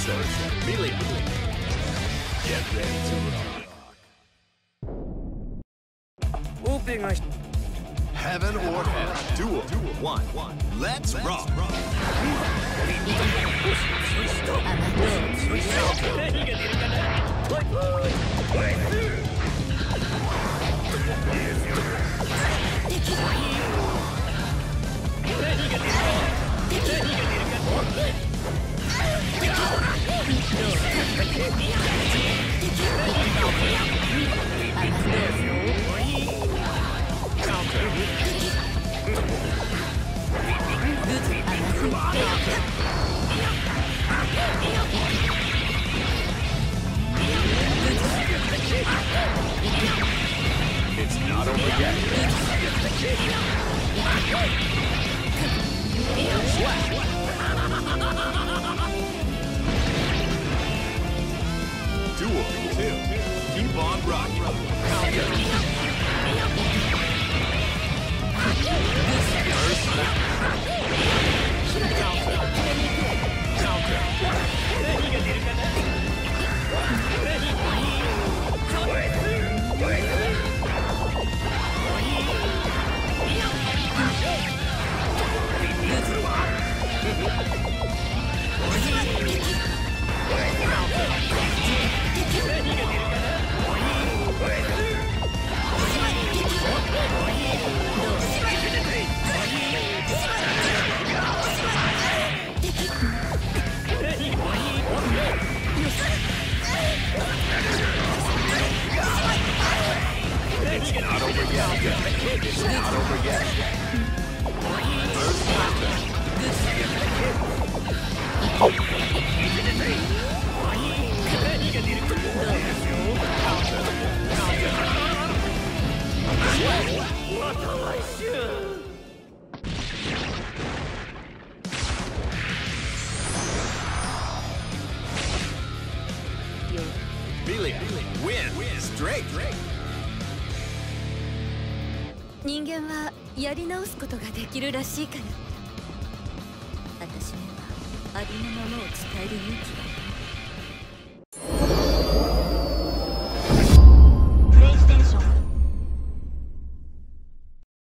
Dinosaurs Amelia. Get ready to rock. Open eyes. Heaven or hell. Duel. One. Let's rock. It's not over yet. Keep on rocking. It's not over yet. First time. Amelia, win straight. 人間はやり直すことができるらしいから、私にはありのままを伝える勇気が